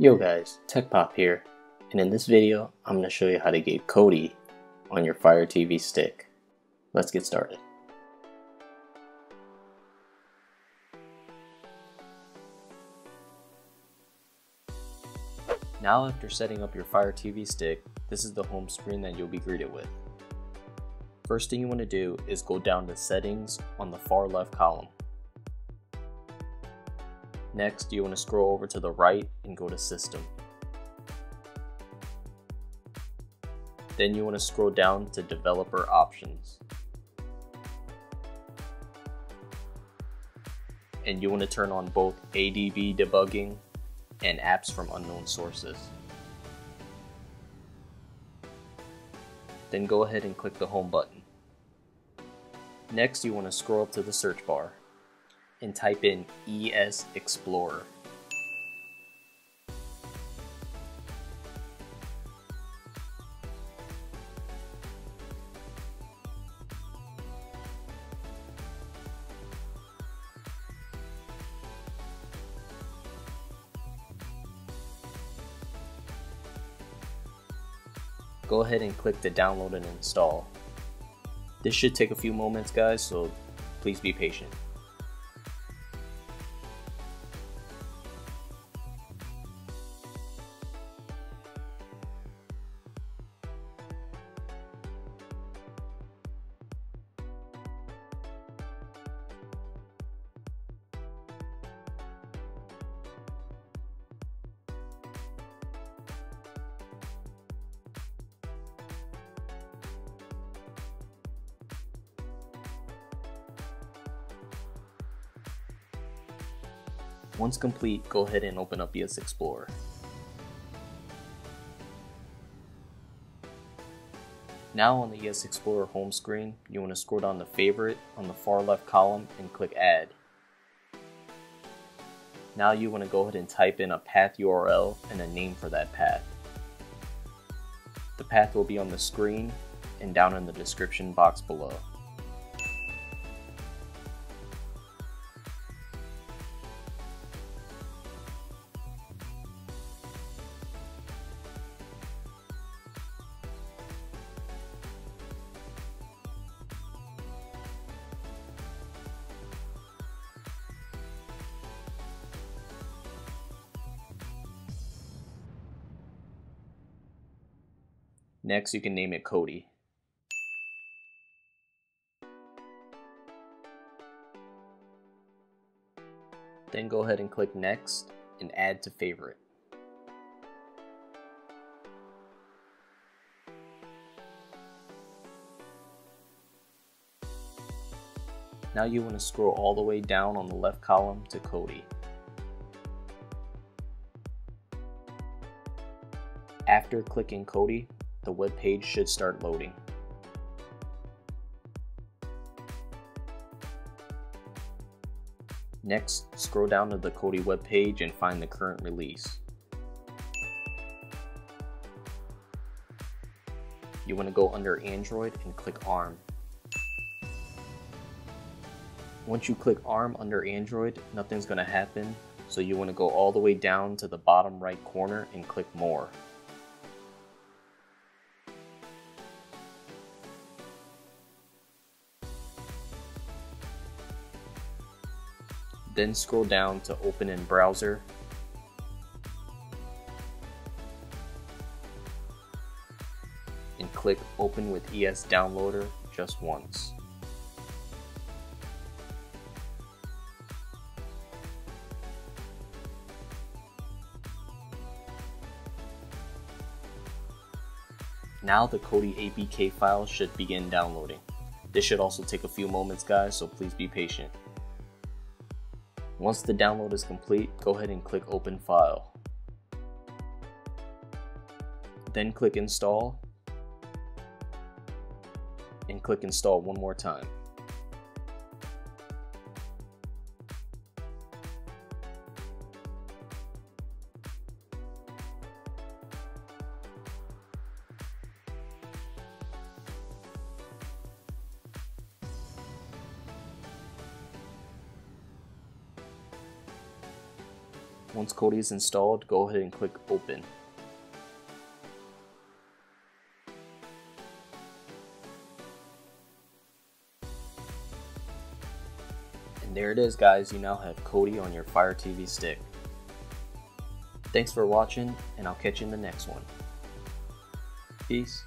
Yo guys, TechPop here, and in this video I'm going to show you how to get Kodi on your Fire TV Stick. Let's get started. Now after setting up your Fire TV Stick, this is the home screen that you'll be greeted with. First thing you want to do is go down to Settings on the far left column. Next, you want to scroll over to the right and go to System. Then you want to scroll down to Developer Options. And you want to turn on both ADB debugging and apps from unknown sources. Then go ahead and click the Home button. Next, you want to scroll up to the search bar and type in ES Explorer. Go ahead and click to download and install. This should take a few moments, guys, so please be patient. Once complete, go ahead and open up ES Explorer. Now on the ES Explorer home screen, you want to scroll down to Favorite on the far left column and click Add. Now you want to go ahead and type in a path URL and a name for that path. The path will be on the screen and down in the description box below. Next, you can name it Kodi. Then go ahead and click Next and Add to Favorite. Now you want to scroll all the way down on the left column to Kodi. After clicking Kodi, the web page should start loading. Next, scroll down to the Kodi web page and find the current release. You want to go under Android and click ARM. Once you click ARM under Android, nothing's going to happen, so you want to go all the way down to the bottom right corner and click More. Then scroll down to Open in Browser. And click Open with ES Downloader just once. Now the Kodi APK file should begin downloading. This should also take a few moments, guys, so please be patient. Once the download is complete, go ahead and click Open File. Then click Install, and click Install one more time. Once Kodi is installed, go ahead and click Open. And there it is, guys. You now have Kodi on your Fire TV Stick. Thanks for watching, and I'll catch you in the next one. Peace.